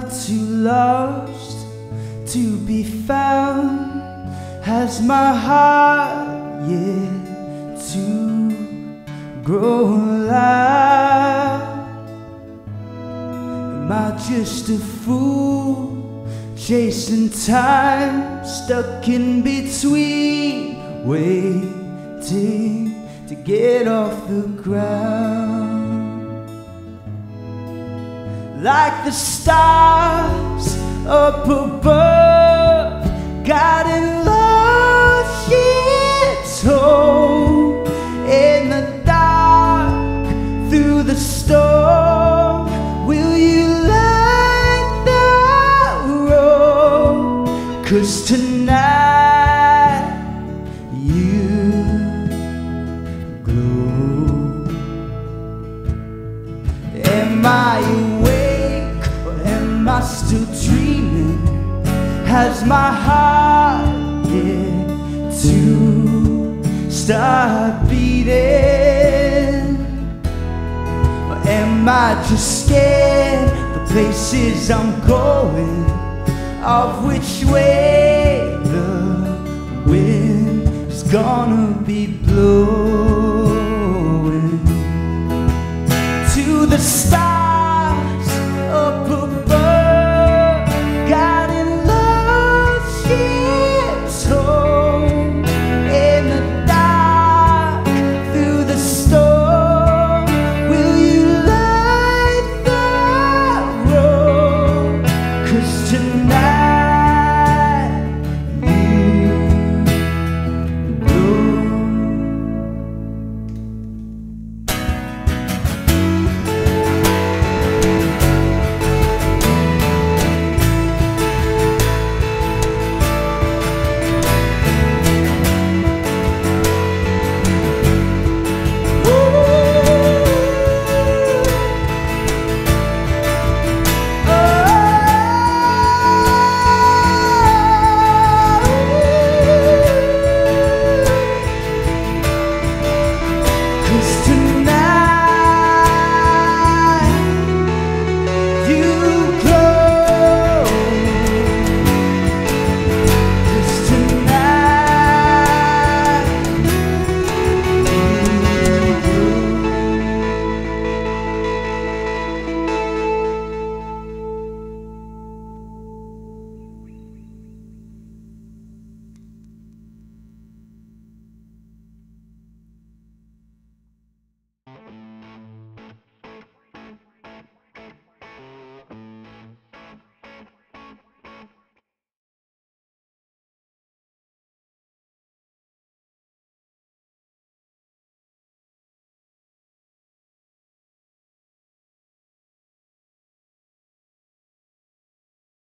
far too lost to be found. Has my heart yet to grow alive? Am I just a fool chasing time, stuck in between, waiting to get off the ground? Like the stars up above, guiding love, it's hope in the dark, through the storm. Will you light the road? 'Cause tonight you glow. Am I awake or am I still dreaming? Has my heart yet to start beating? Or am I just scared the places I'm going, of which way the wind is gonna be blowing?